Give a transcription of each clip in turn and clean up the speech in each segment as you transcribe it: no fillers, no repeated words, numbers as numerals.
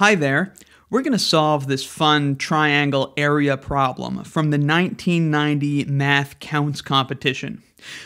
Hi there. We're going to solve this fun triangle area problem from the 1990 Mathcounts competition.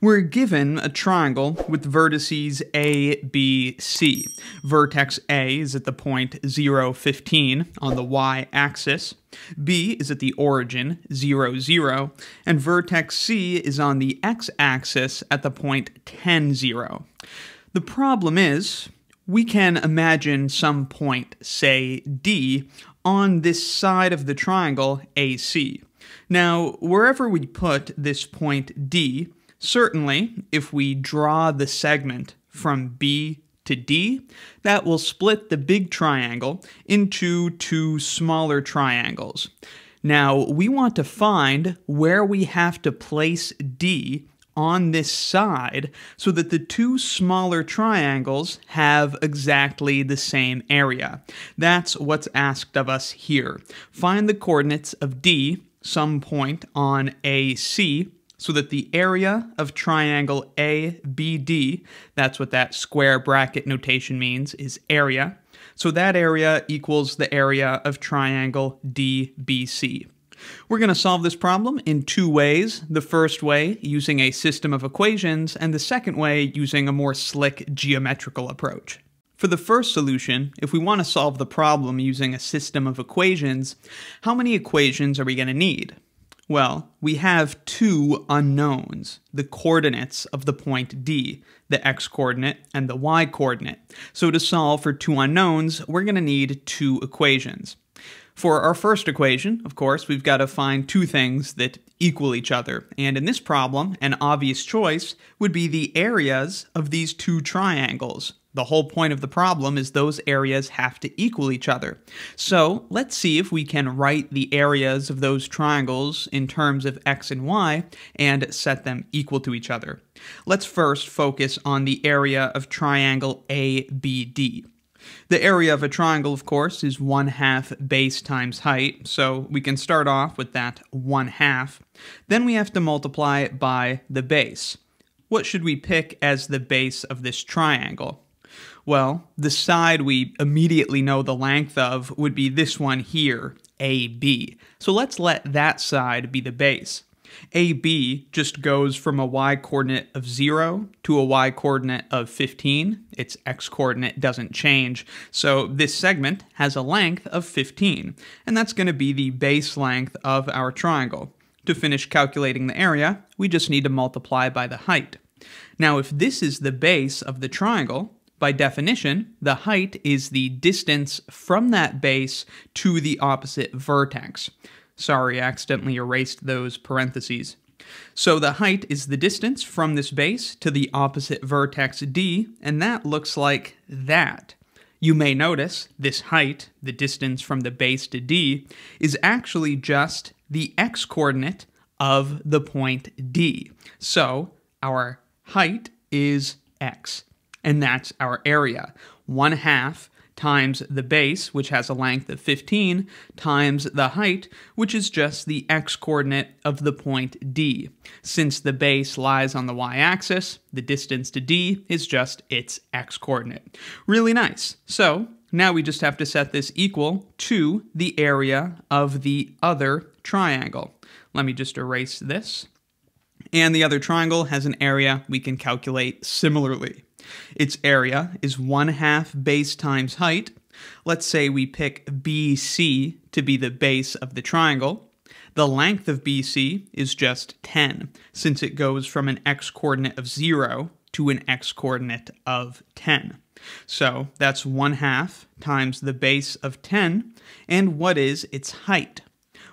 We're given a triangle with vertices A, B, C. Vertex A is at the point 0, 15 on the y-axis. B is at the origin, 0, 0. And vertex C is on the x-axis at the point 10, 0. The problem is, we can imagine some point, say D, on this side of the triangle AC. Now, wherever we put this point D, certainly, if we draw the segment from B to D, that will split the big triangle into two smaller triangles. Now, we want to find where we have to place D on this side so that the two smaller triangles have exactly the same area. That's what's asked of us here. Find the coordinates of D, some point on AC, so that the area of triangle ABD, that's what that square bracket notation means, is area. So that area equals the area of triangle DBC. We're going to solve this problem in two ways. The first way using a system of equations, and the second way using a more slick geometrical approach. For the first solution, if we want to solve the problem using a system of equations, how many equations are we going to need? Well, we have two unknowns, the coordinates of the point D, the x-coordinate and the y-coordinate. So to solve for two unknowns, we're going to need two equations. For our first equation, of course, we've got to find two things that equal each other. And in this problem, an obvious choice would be the areas of these two triangles. The whole point of the problem is those areas have to equal each other. So let's see if we can write the areas of those triangles in terms of x and y and set them equal to each other. Let's first focus on the area of triangle ABD. The area of a triangle, of course, is 1/2 base times height, so we can start off with that 1/2. Then we have to multiply it by the base. What should we pick as the base of this triangle? Well, the side we immediately know the length of would be this one here, AB. So let's let that side be the base. AB just goes from a y-coordinate of 0 to a y-coordinate of 15. Its x-coordinate doesn't change, so this segment has a length of 15, and that's going to be the base length of our triangle. To finish calculating the area, we just need to multiply by the height. Now, if this is the base of the triangle, by definition, the height is the distance from that base to the opposite vertex. Sorry, I accidentally erased those parentheses. So the height is the distance from this base to the opposite vertex D, and that looks like that. You may notice this height, the distance from the base to D, is actually just the x-coordinate of the point D. So our height is x, and that's our area. 1/2 times the base, which has a length of 15, times the height, which is just the x-coordinate of the point D. Since the base lies on the y-axis, the distance to D is just its x-coordinate. Really nice. So now we just have to set this equal to the area of the other triangle. Let me just erase this. And the other triangle has an area we can calculate similarly. Its area is 1/2 base times height. Let's say we pick BC to be the base of the triangle. The length of BC is just 10, since it goes from an x-coordinate of 0 to an x-coordinate of 10. So that's 1/2 times the base of 10, and what is its height?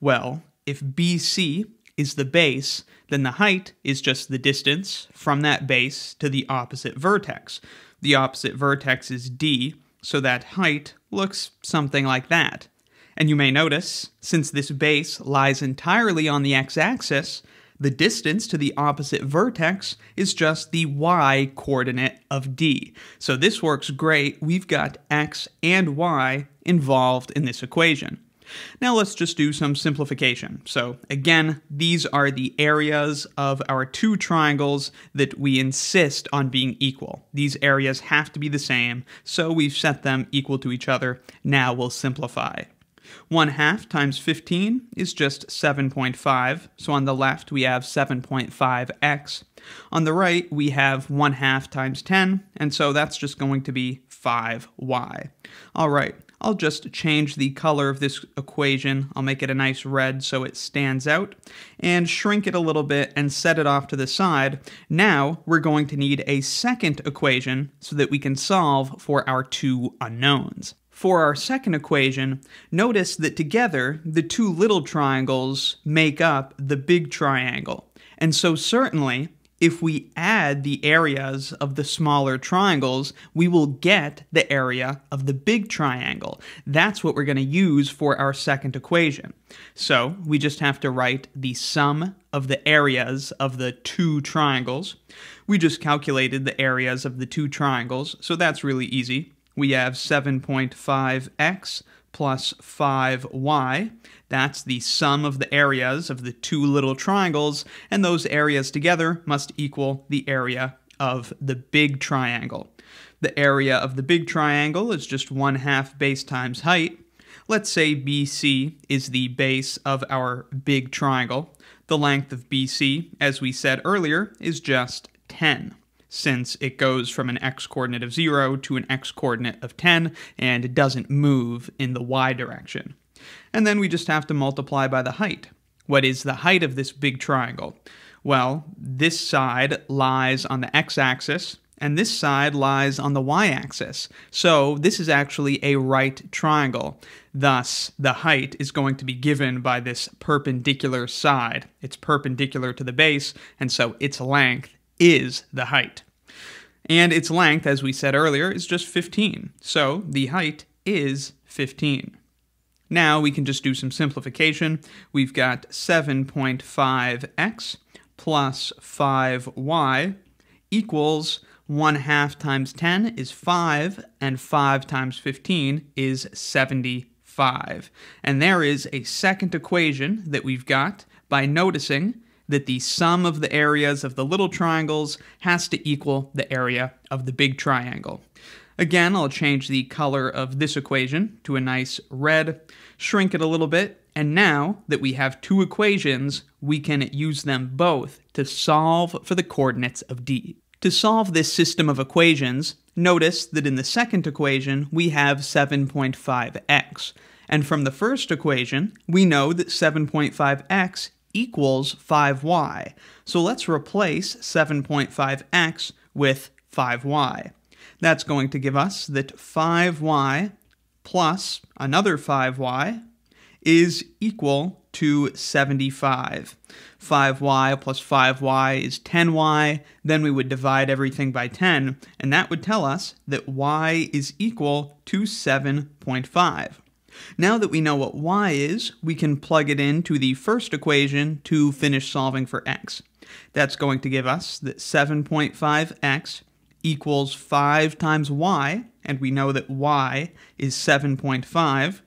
Well, if BC is the base, then the height is just the distance from that base to the opposite vertex. The opposite vertex is D, so that height looks something like that. And you may notice, since this base lies entirely on the x-axis, the distance to the opposite vertex is just the y-coordinate of D. So this works great. We've got x and y involved in this equation. Now let's just do some simplification. So again, these are the areas of our two triangles that we insist on being equal. These areas have to be the same, so we've set them equal to each other. Now we'll simplify. 1/2 times 15 is just 7.5, so on the left we have 7.5x. On the right we have 1/2 times 10, and so that's just going to be 5y. All right, I'll just change the color of this equation. I'll make it a nice red so it stands out, and shrink it a little bit and set it off to the side. Now we're going to need a second equation so that we can solve for our two unknowns. For our second equation, notice that together, the two little triangles make up the big triangle. And so certainly, if we add the areas of the smaller triangles, we will get the area of the big triangle. That's what we're going to use for our second equation. So we just have to write the sum of the areas of the two triangles. We just calculated the areas of the two triangles, so that's really easy. We have 7.5x plus 5y. That's the sum of the areas of the two little triangles, and those areas together must equal the area of the big triangle. The area of the big triangle is just 1/2 base times height. Let's say BC is the base of our big triangle. The length of BC, as we said earlier, is just 10. Since it goes from an x-coordinate of 0 to an x-coordinate of 10, and it doesn't move in the y direction. And then we just have to multiply by the height. What is the height of this big triangle? Well, this side lies on the x-axis, and this side lies on the y-axis. So this is actually a right triangle. Thus, the height is going to be given by this perpendicular side. It's perpendicular to the base, and so its length is the height. And its length, as we said earlier, is just 15. So the height is 15. Now we can just do some simplification. We've got 7.5x plus 5y equals 1/2 times 10 is 5, and 5 times 15 is 75. And there is a second equation that we've got by noticing that the sum of the areas of the little triangles has to equal the area of the big triangle. Again, I'll change the color of this equation to a nice red, shrink it a little bit, and now that we have two equations, we can use them both to solve for the coordinates of D. To solve this system of equations, notice that in the second equation, we have 7.5x. And from the first equation, we know that 7.5x equals 5y. So let's replace 7.5x with 5y. That's going to give us that 5y plus another 5y is equal to 75. 5y plus 5y is 10y, then we would divide everything by 10, and that would tell us that y is equal to 7.5. Now that we know what y is, we can plug it into the first equation to finish solving for x. That's going to give us that 7.5x equals 5 times y, and we know that y is 7.5.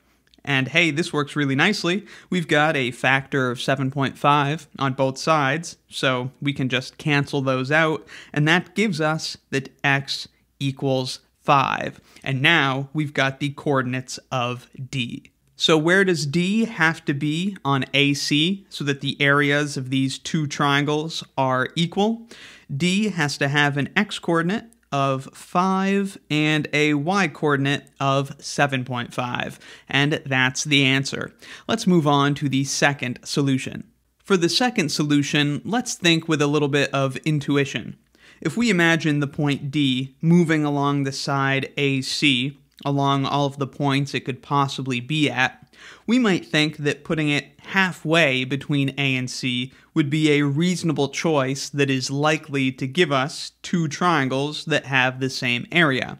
And hey, this works really nicely. We've got a factor of 7.5 on both sides, so we can just cancel those out, and that gives us that x equals 5. And now we've got the coordinates of D. So where does D have to be on AC so that the areas of these two triangles are equal? D has to have an x-coordinate of 5 and a y-coordinate of 7.5. And that's the answer. Let's move on to the second solution. For the second solution, let's think with a little bit of intuition. If we imagine the point D moving along the side AC, along all of the points it could possibly be at, we might think that putting it halfway between A and C would be a reasonable choice that is likely to give us two triangles that have the same area.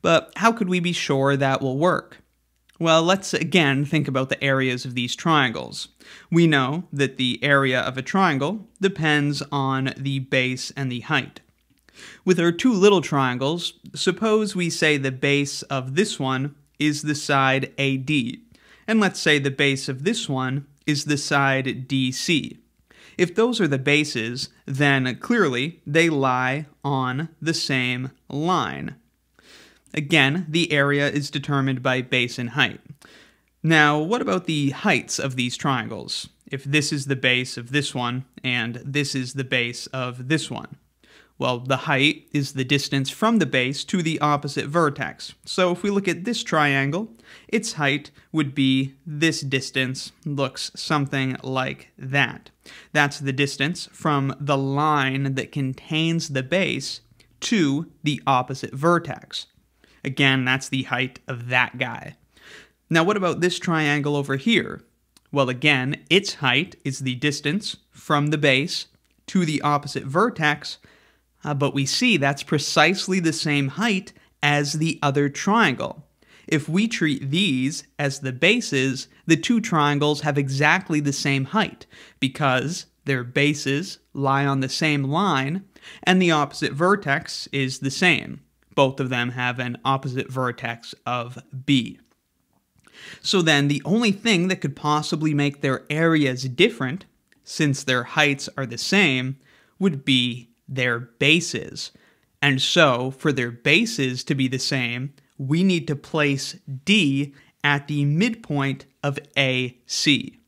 But how could we be sure that will work? Well, let's again think about the areas of these triangles. We know that the area of a triangle depends on the base and the height. With our two little triangles, suppose we say the base of this one is the side AD, and let's say the base of this one is the side DC. If those are the bases, then clearly they lie on the same line. Again, the area is determined by base and height. Now, what about the heights of these triangles? If this is the base of this one, and this is the base of this one. Well, the height is the distance from the base to the opposite vertex. So if we look at this triangle, its height would be this distance, looks something like that. That's the distance from the line that contains the base to the opposite vertex. Again, that's the height of that guy. Now, what about this triangle over here? Well, again, its height is the distance from the base to the opposite vertex, but we see that's precisely the same height as the other triangle. If we treat these as the bases, the two triangles have exactly the same height because their bases lie on the same line and the opposite vertex is the same. Both of them have an opposite vertex of B. So then the only thing that could possibly make their areas different, since their heights are the same, would be their bases. And so for their bases to be the same, we need to place D at the midpoint of AC.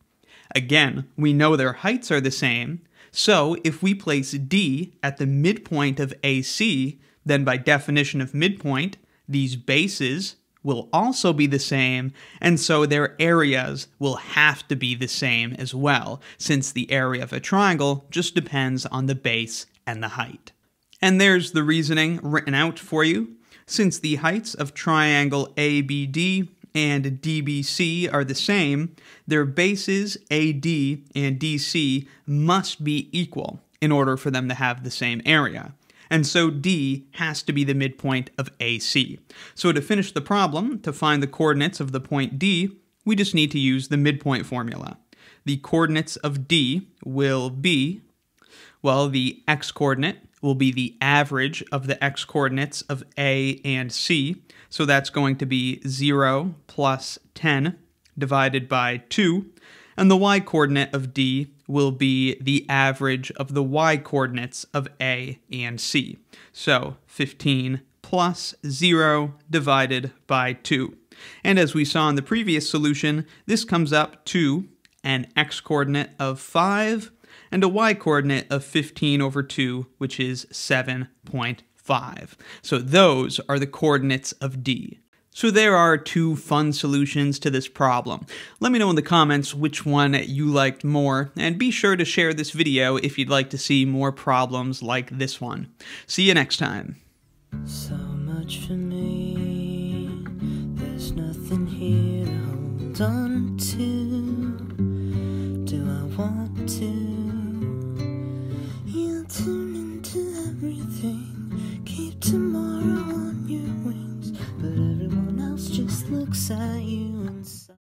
Again, we know their heights are the same, so if we place D at the midpoint of AC, then by definition of midpoint, these bases will also be the same, and so their areas will have to be the same as well, since the area of a triangle just depends on the base and the height. And there's the reasoning written out for you. Since the heights of triangle ABD and DBC are the same, their bases AD and DC must be equal in order for them to have the same area. And so D has to be the midpoint of AC. So to finish the problem, to find the coordinates of the point D, we just need to use the midpoint formula. The coordinates of D will be, well, the x-coordinate will be the average of the x-coordinates of A and C. So that's going to be 0 plus 10 divided by 2. And the y-coordinate of D will be the average of the y-coordinates of A and C. So 15 plus 0 divided by 2. And as we saw in the previous solution, this comes up to an x-coordinate of 5 and a y-coordinate of 15 over 2, which is 7.5. So those are the coordinates of D. So there are two fun solutions to this problem. Let me know in the comments which one you liked more, and be sure to share this video if you'd like to see more problems like this one. See you next time. So much for me, there's nothing here to hold on to. Do I want to? You'll tune into everything, keep tomorrow on your wings, but everyone else just looks at you.